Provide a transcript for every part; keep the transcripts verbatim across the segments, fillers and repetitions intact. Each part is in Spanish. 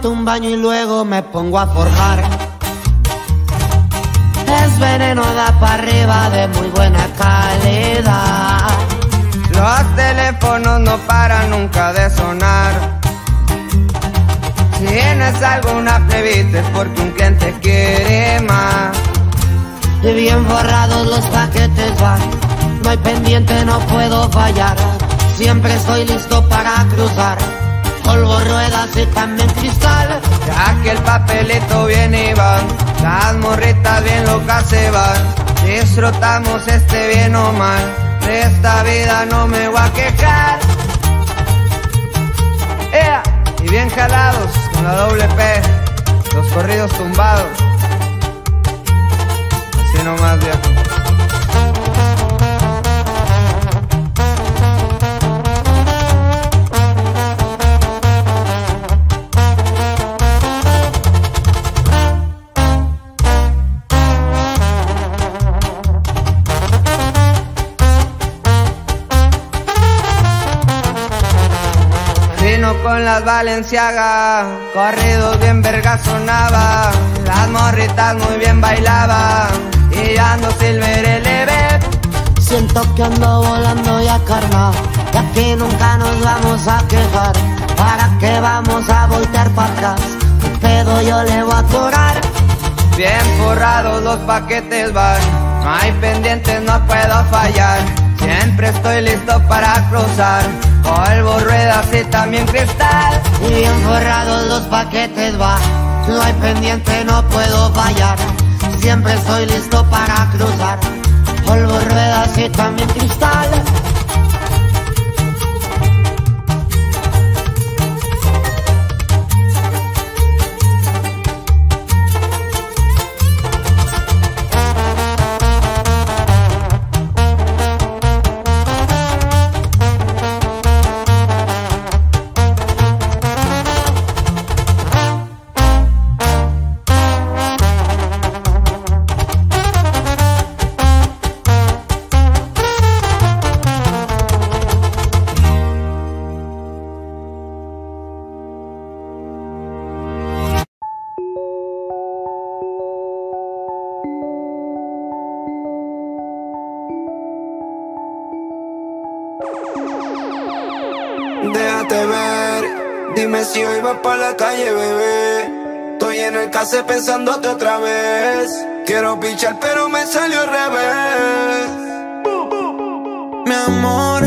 meto un baño y luego me pongo a forjar. Es veneno, da para arriba, de muy buena calidad. Los teléfonos no paran nunca de sonar. Si tienes alguna plebita es porque un cliente quiere más. Y bien forrados los paquetes van, no hay pendiente, no puedo fallar. Siempre estoy listo para cruzar, polvo, ruedas y también cristal. Ya que el papelito viene y va, las morritas bien locas se van. Disfrutamos este bien o mal, de esta vida no me voy a quejar. ¡Ea! Y bien jalados con la doble P, los corridos tumbados. Así nomás, viejo. Con las Balenciaga, corridos bien verga sonaba, las morritas muy bien bailaban y ando silver eleve. Siento que ando volando ya carnal, y aquí nunca nos vamos a quejar. ¿Para qué vamos a voltear para atrás? Mi pedo yo le voy a curar. Bien forrados los paquetes van, no hay pendientes, no puedo fallar. Siempre estoy listo para cruzar, polvo, ruedas y también cristal. Y bien forrados los paquetes va, no hay pendiente, no puedo fallar. Siempre estoy listo para cruzar, polvo, ruedas y también cristal. Déjate ver, dime si hoy vas pa' la calle, bebé. Estoy en el case pensándote otra vez. Quiero pichar pero me salió al revés. Mi amor,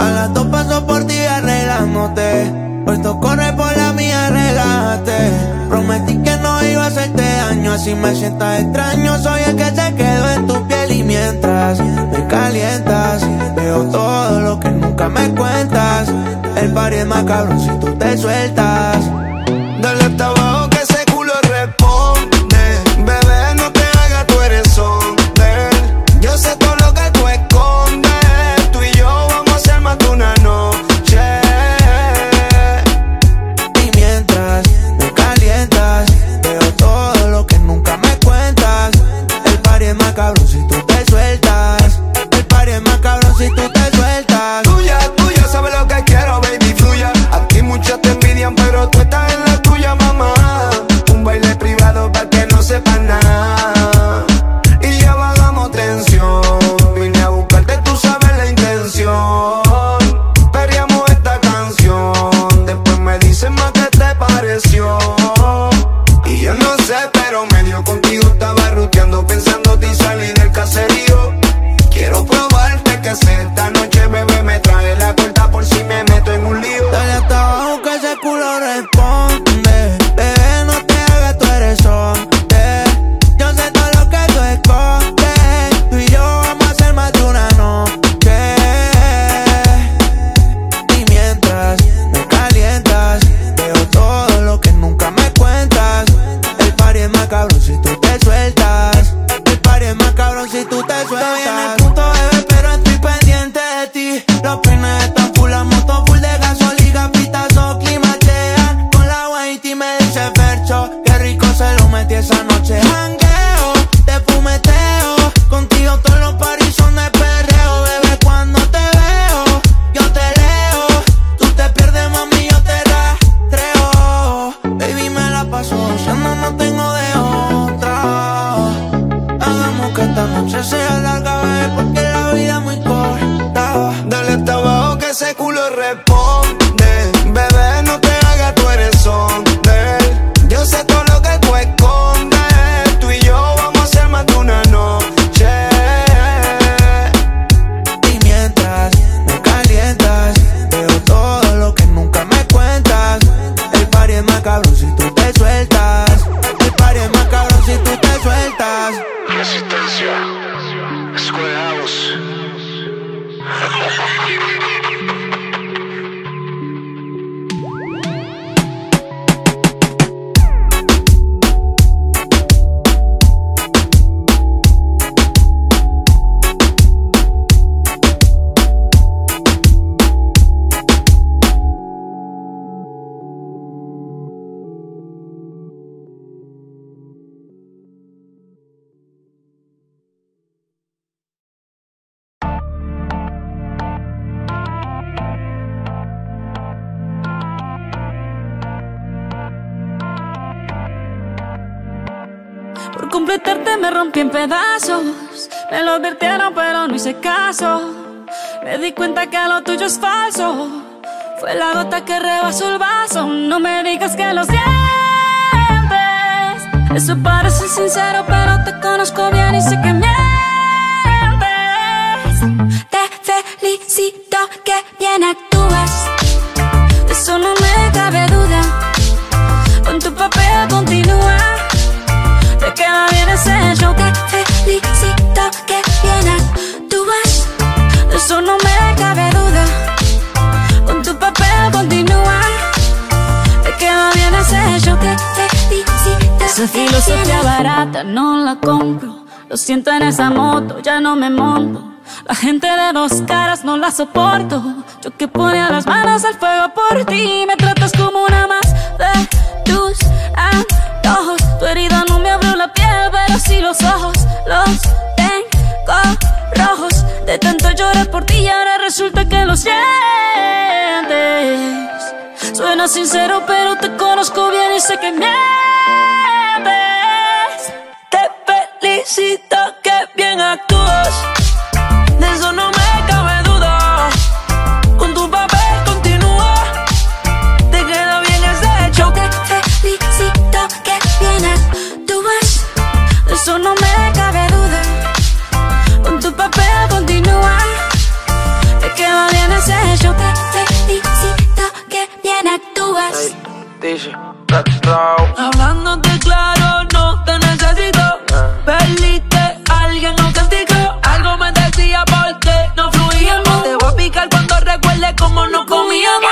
a las dos paso por ti arreglándote. Puesto corre por la mía, relájate. Prometí que no iba a hacerte daño, así me sientas extraño. Soy el que se quedó en tu piel y mientras me calientas veo todo lo que nunca me cuentas. El party es más cabrón si tú te sueltas. Dale hasta abajo que ese culo responde. Bebé, no te hagas, tú eres sonde. Yo sé todo lo que tú escondes. Tú y yo vamos a hacer más de una noche. Y mientras me calientas veo todo lo que nunca me cuentas. El party es más cabrón si tú te sueltas. El party es más cabrón si tú te sueltas. Tuya, tuya, sabes lo que quiero, baby, fluya. Aquí muchas te envidian, pero tú estás en la tuya, mamá. completarte me rompí en pedazos. Me lo advirtieron pero no hice caso. Me di cuenta que lo tuyo es falso. Fue la gota que rebasó el vaso. No me digas que lo sientes. Eso parece sincero pero te conozco bien y sé que mientes. Te felicito que bien actúas, de eso no me cabe duda. Con tu papel continúa, te queda bien ese show. Te felicito que bien actúas, de eso no me cabe duda. Con tu papel continúa, te queda bien ese show. Te felicito. Esa filosofía barata no la compro. Lo siento, en esa moto ya no me monto. La gente de dos caras no la soporto. Yo que ponía las manos al fuego por ti. Me tratas como una más de tus antojos. Tu herida no me abrió la piel, pero sí los ojos. Los tengo rojos de tanto llorar por ti y ahora resulta que lo sientes. Suena sincero pero te conozco bien y sé que mientes. Te felicito que bien actúas, de eso no me cabe duda. Con tu papel continúa, te queda bien ese hecho. Te felicito que bien actúas, de eso no me cabe duda. Con tu papel continúa, te queda bien ese hecho. Te felicito que bien actúas. Hablándote claro, no te necesito. Perdiste a alguien, no castigó. Algo me decía porque no fluíamos. Te voy a picar cuando recuerdes cómo no comíamos.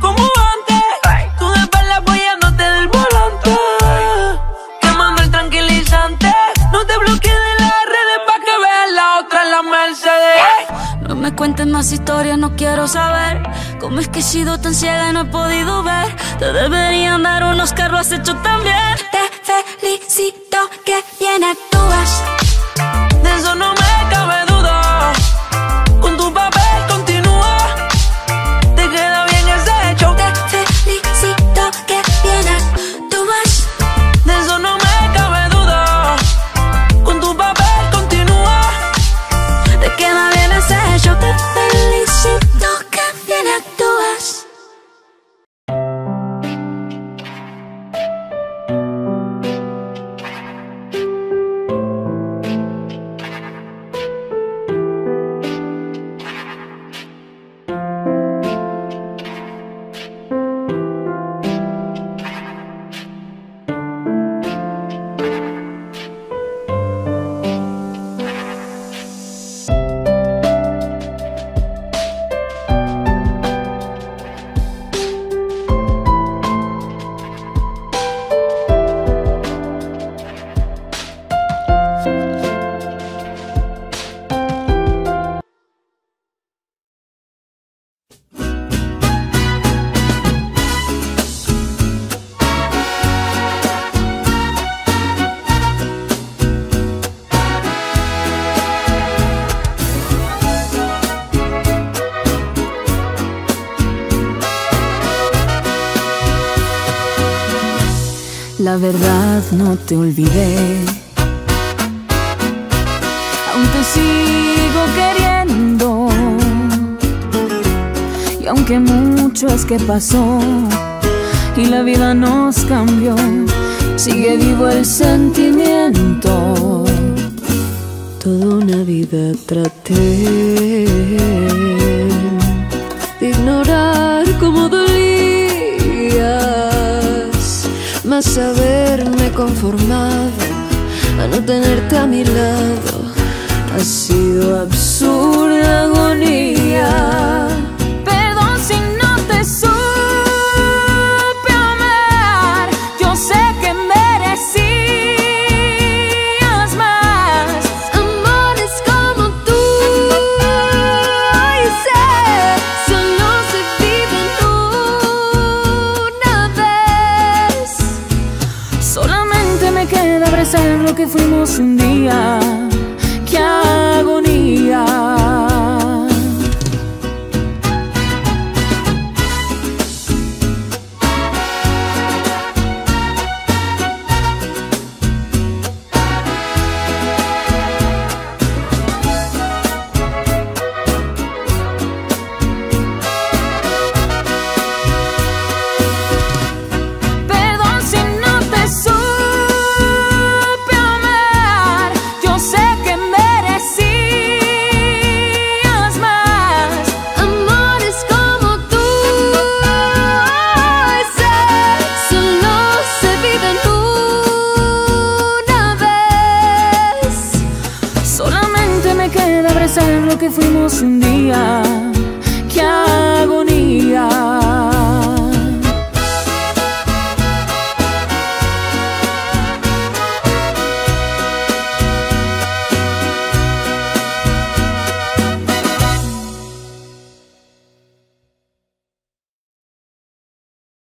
Como antes, tú después la apoyándote del volante. Quemando el tranquilizante. No te bloquees de las redes pa' que veas la otra en la Mercedes. No me cuentes más historias, no quiero saber. Cómo es que he sido tan ciega y no he podido ver. Te deberían dar un Oscar, lo has hecho tan bien. Te felicito que bien actúas, de eso no me cabe duda. Con tu papel continúa, te queda bien ese hecho. Te felicito que bien actúas, de eso no me cabe duda. Con tu papel continúa, te queda bien ese hecho. Te felicito que bien actúas. La verdad no te olvidé, aún te sigo queriendo, y aunque mucho es que pasó y la vida nos cambió, sigue vivo el sentimiento. Toda una vida traté de ignorar cómo dolía, mas haberme conformado a no tenerte a mi lado ha sido absurda agonía. Perdón si no te supe amar, yo sé que merecías más. Amores como tú, ay, sé, solo se viven una vez. Solamente me queda abrazar lo que fuimos un día. ¡Qué agonía! de abrazar lo que fuimos un día, que